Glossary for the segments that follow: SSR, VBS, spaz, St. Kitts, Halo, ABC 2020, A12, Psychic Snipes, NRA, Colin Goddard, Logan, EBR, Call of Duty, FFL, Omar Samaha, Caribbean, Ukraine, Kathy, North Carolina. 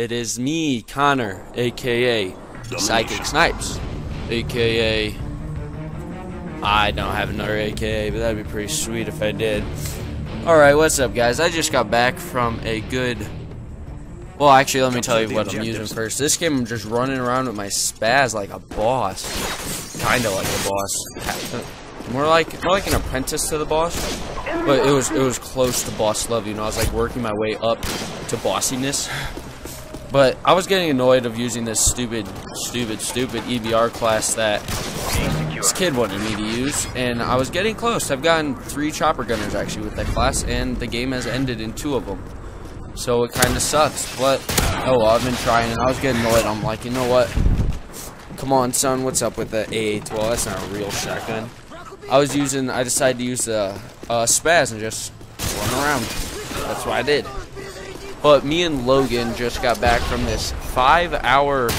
It is me, Connor, aka Psychic Snipes, aka I don't have another aka, but that'd be pretty sweet if I did. Alright, what's up, guys? I just got back from a good... Well, actually, let me tell you what I'm using first. This game, I'm just running around with my spaz like a boss. Kinda like a boss. More like an apprentice to the boss. But it was close to boss level, you know. I was like working my way up to bossiness. But I was getting annoyed of using this stupid EBR class that this kid wanted me to use, and I was getting close. I've gotten 3 chopper gunners actually with that class, and the game has ended in 2 of them. So it kind of sucks, but oh well, I've been trying, and I was getting annoyed. I'm like, you know what? Come on, son, what's up with the A12? Well, that's not a real shotgun. I decided to use the spaz and just run around. That's what I did. But me and Logan just got back from this 5-hour.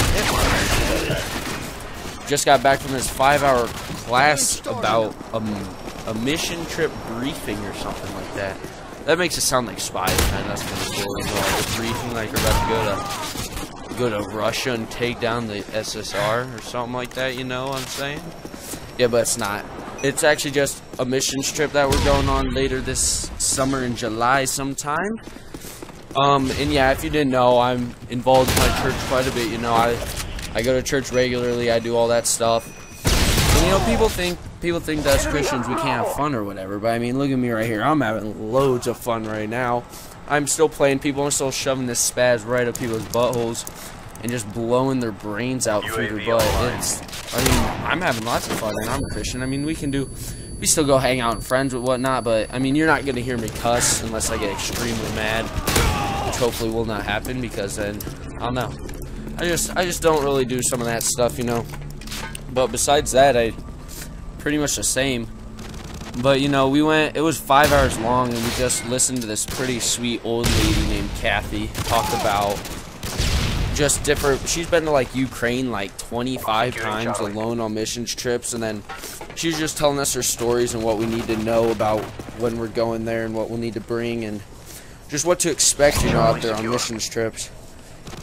Class about a mission trip briefing or something like that. That makes it sound like spies, man. That's kind of cool. You know, like a briefing, like we're about to go to Russia and take down the SSR or something like that. You know what I'm saying? Yeah, but it's not. It's actually just a missions trip that we're going on later this summer in July sometime. And yeah, if you didn't know, I'm involved in my church quite a bit. You know, I go to church regularly. I do all that stuff. And, you know, people think that as Christians we can't have fun or whatever, but I mean, look at me right here. I'm having loads of fun right now. I'm still playing people. I'm still shoving this spaz right up people's buttholes and just blowing their brains out through their butt. I'm having lots of fun, and I'm a Christian. I mean, we still go hang out and friends with whatnot, but I mean, you're not gonna hear me cuss unless I get extremely mad, which hopefully will not happen, because then I don't know. I just don't really do some of that stuff, you know. But besides that, I pretty much the same. But you know, we went, it was 5 hours long, and we just listened to this pretty sweet old lady named Kathy talk about just different, she's been to like Ukraine like 25 times alone on missions trips, and then she was just telling us her stories and what we need to know about when we're going there and what we'll need to bring and just what to expect, you know, out there on missions trips.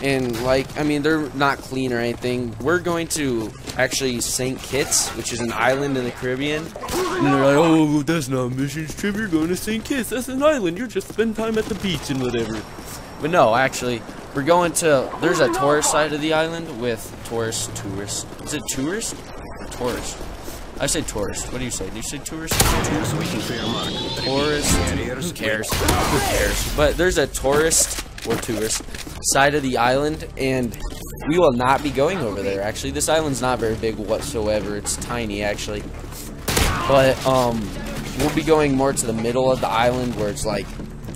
And like, I mean, they're not clean or anything. We're going to actually St. Kitts, which is an island in the Caribbean. And they're like, oh, that's not a missions trip, you're going to St. Kitts, that's an island, you're just spending time at the beach and whatever. But no, actually, we're going to, there's a tourist side of the island with tourists. Is it tourist? Tourist. I say tourist. What do you say? Do you say tourist? Tourist. Tourist. Who cares? Who cares? But there's a tourist or tourist side of the island, and we will not be going over there. Actually, this island's not very big whatsoever. It's tiny, actually. But we'll be going more to the middle of the island, where it's like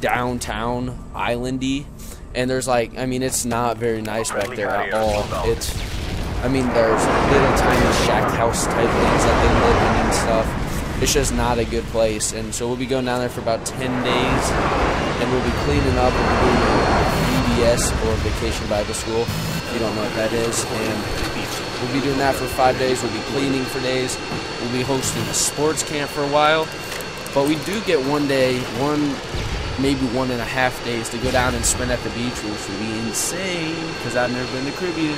downtown islandy, and there's like, I mean, it's not very nice back there at all. It's, I mean, there's little tiny shack house type things that they live in and stuff. It's just not a good place, and so we'll be going down there for about 10 days, and we'll be cleaning up and doing VBS, or Vacation Bible School, if you don't know what that is, and we'll be doing that for 5 days. We'll be cleaning for days, we'll be hosting a sports camp for a while, but we do get 1 day, maybe 1.5 days to go down and spend at the beach, which will be insane, because I've never been to Caribbean.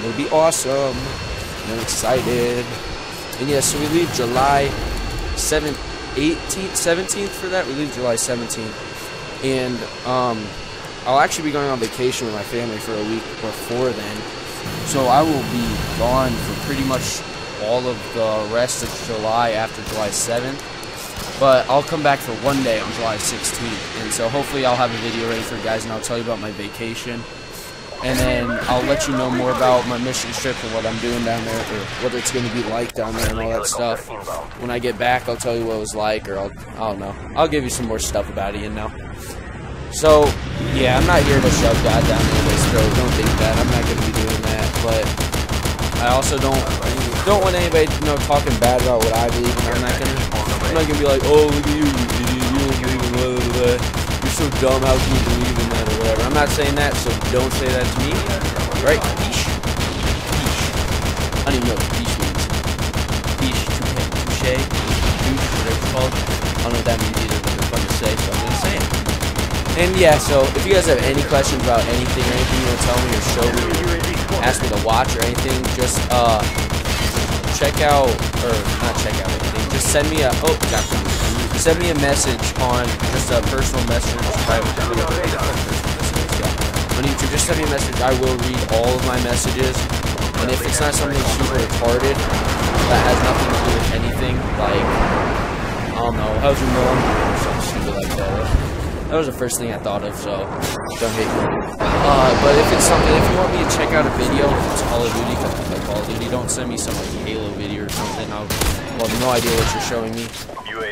It'll be awesome, and I'm excited. And yeah, so we leave July 17th for that, we leave July 17th, and, I'll actually be going on vacation with my family for a week before then, so I will be gone for pretty much all of the rest of July after July 7th, but I'll come back for 1 day on July 16th, and so hopefully I'll have a video ready for you guys, and I'll tell you about my vacation, and then I'll let you know more about my mission trip and what I'm doing down there, or what it's going to be like down there and all that stuff. When I get back, I'll tell you what it was like, or I don't know, I'll give you some more stuff about it, you know. So, yeah, I'm not here to shove God down anybody's throat, don't think that, I'm not going to be doing that, but I also don't want anybody, you know, talking bad about what I believe in. I'm not going to be like, oh, look at you, you don't believe in blah, blah, blah, you're so dumb, how can you believe in that, or whatever. I'm not saying that, so don't say that to me, right? Peesh. Peesh. I don't even know what peesh means. Peesh, touche, douche, whatever it's called. I don't know what that means either, but it's fun to say, so I'm going to say it. And yeah, so if you guys have any questions about anything or anything you want to tell me or show me or ask me to watch or anything, just check out, or not check out anything, just send me a, oh, got me. Send me a message on, just a personal message, private, whatever, on YouTube, just send me a message. I will read all of my messages, and if it's not something super retarded, that has nothing to do with anything, like, I don't know, how's your mom, or something stupid like that. That was the first thing I thought of, so don't hate me. But if it's something, if you want me to check out a video, if it's Call of Duty, because I play Call of Duty, don't send me some like Halo video or something. I'll have no idea what you're showing me.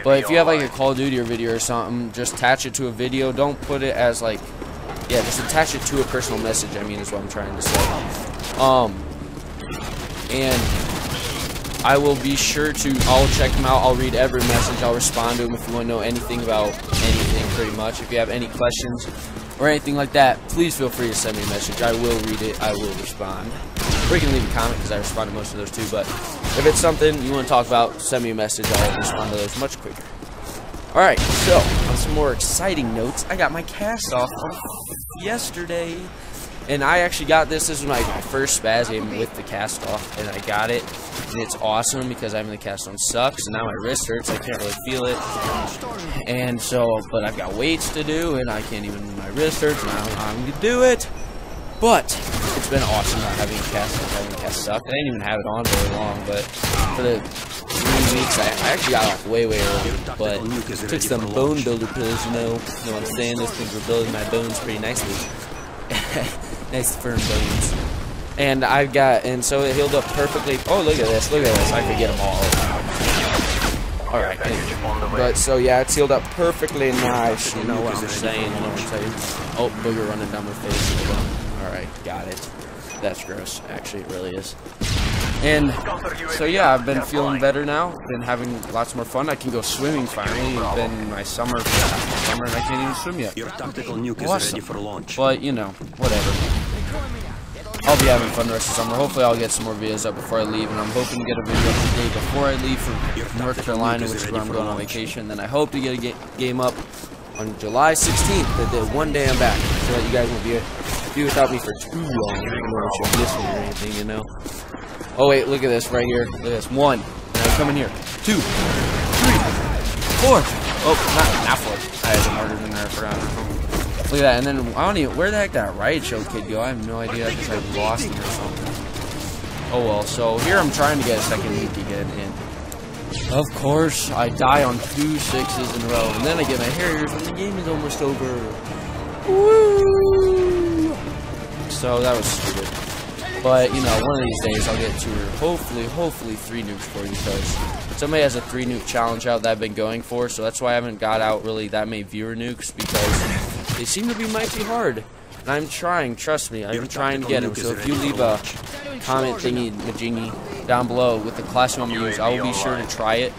But if you have like a Call of Duty video or something, just attach it to a video. Don't put it as like, yeah, just attach it to a personal message, I mean, is what I'm trying to say. And I will be sure to, I'll check them out. I'll read every message. I'll respond to them if you want to know anything about anything. Pretty much. If you have any questions or anything like that, please feel free to send me a message. I will read it. I will respond. Or you can leave a comment because I respond to most of those too. But if it's something you want to talk about, send me a message. I'll respond to those much quicker. Alright, so on some more exciting notes, I got my cast off yesterday. And I actually got this. This was my first spaz game with the cast off. And I got it. And it's awesome because having the cast on sucks. And now my wrist hurts. I can't really feel it. And so, but I've got weights to do, and I can't even, my wrist hurts, and I don't know how I'm gonna do it. But it's been awesome not having cast, suck. I didn't even have it on very long, but for the 3 weeks, I actually got off way early. But I took some bone builder pills, you know what I'm saying? Those things were building my bones pretty nicely. Nice firm bones. And I've got, and so it healed up perfectly. Oh, look at this, I could get them all. Alright, but so yeah, it's healed up perfectly nice, you know what I'm saying, Oh, booger running down my face. Alright, got it. That's gross, actually, it really is. And so yeah, I've been feeling better now, been having lots more fun. I can go swimming finally. It's been my summer, and I can't even swim yet. Your tactical nuke is ready for launch. But, you know, whatever. I'll be having fun the rest of the summer. Hopefully I'll get some more videos up before I leave, and I'm hoping to get a video today before I leave for North Carolina, which is where I'm going on vacation. Then I hope to get a game up on July 16th, the one day I'm back, so that you guys won't be without me for too long. Or anything, you know. Oh wait, look at this right here. Look at this. One. Now come in here. 2, 3, 4. Oh, not four. I had harder than that for. Look at that, and then I don't even, where the heck that riot show kid go? I have no idea. I guess I lost him or something. Oh well, so here I'm trying to get a second nuke again, and of course I die on 2 6s in a row, and then I get my Harriers and the game is almost over. Woo! So that was stupid. But you know, one of these days I'll get 2 or hopefully 3 nukes for you guys. Somebody has a 3 nuke challenge out that I've been going for, so that's why I haven't got out really that many viewer nukes, because they seem to be mighty hard, and I'm trying, trust me, I'm trying to get them, so if you leave a comment thingy majingy down below with the class you want me to use, I will be sure to try it.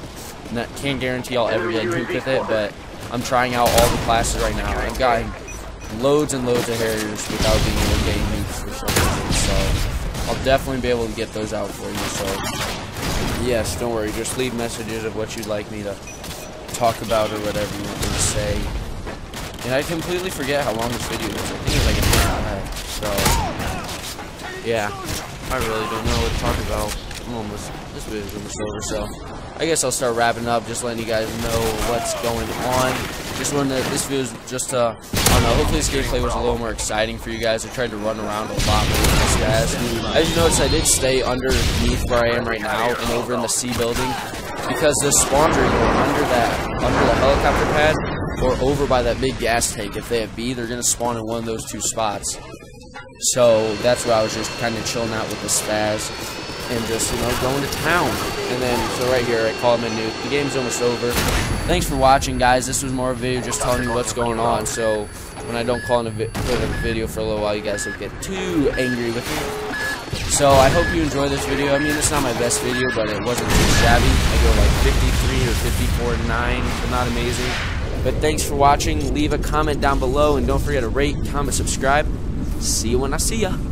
Can't guarantee I'll ever get hooked with it, but I'm trying out all the classes right now. I've gotten loads and loads of Harriers without being able to get nukes for some reason, so I'll definitely be able to get those out for you, so yes, don't worry, just leave messages of what you'd like me to talk about or whatever you want me to say. And I completely forget how long this video is. I think it's like an hour. So, yeah. I really don't know what to talk about. I'm almost, this video is almost over, so I guess I'll start wrapping up, just letting you guys know what's going on. Just wanted to, this video is just, I don't know, hopefully this gameplay was a little more exciting for you guys. I tried to run around a lot more than this guy. As you notice, I did stay underneath where I am right now and over in the C building, because the spawns are under that, under the helicopter pad, or over by that big gas tank. If they have B, they're going to spawn in one of those two spots. So that's where I was just kind of chilling out with the spaz and just, you know, going to town. And then, so right here, I call him a nuke. The game's almost over. Thanks for watching, guys. This was more of a video just telling you what's going on. So when I don't call in a video for a little while, you guys don't get too angry with me. So I hope you enjoy this video. I mean, it's not my best video, but it wasn't too shabby. I go like 53 or 54.9, but not amazing. But thanks for watching. Leave a comment down below, and don't forget to rate, comment, subscribe. See you when I see ya.